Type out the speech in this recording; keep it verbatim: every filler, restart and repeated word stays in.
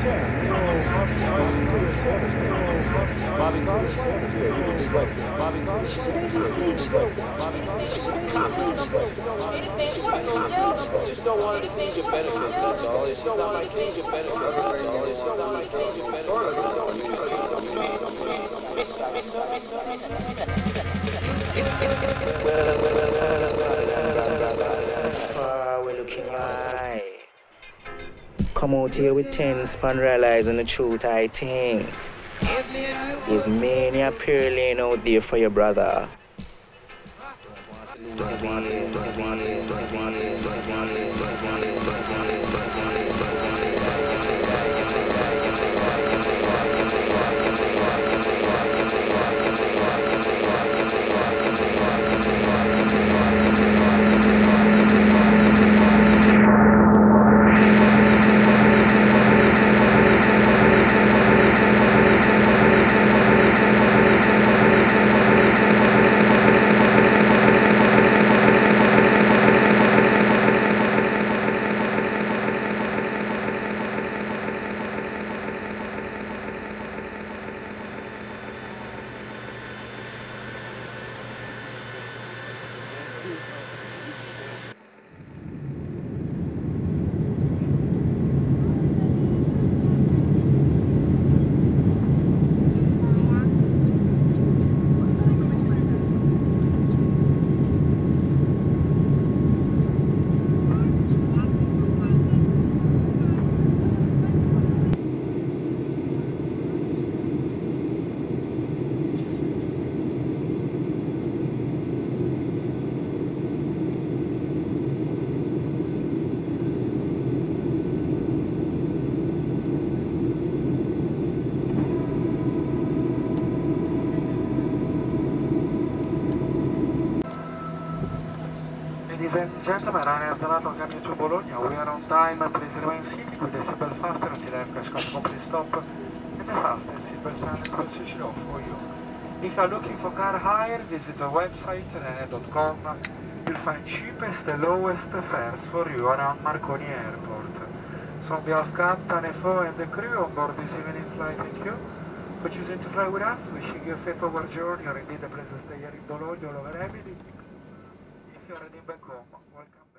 Just don't want to change your benefits, that's all. Just don't want to change your benefits, that's all. Just don't want to change your benefits. Far away looking high. Come out here with tense and realizing the truth, I think. There's many a peer lane out there for your brother. Doesn't want it, doesn't want it, doesn't want it, doesn't want it, doesn't want it, doesn't want it, doesn't want it, doesn't want it. Gentlemen, I have the lot of coming to Bologna. We are on time, please remain seated with the seatbelt fastened until aircraft complete stop and the fastest seatbelt sign will switch off for you. If you are looking for car hire, visit the website renair dot com. You'll find cheapest and lowest fares for you around Marconi Airport. So on behalf of Captain, F O and the crew on board this evening flight, thank you for choosing to fly with us. Wishing you a safe over journey or indeed a pleasant stay here in Bologna or over everything. Welcome.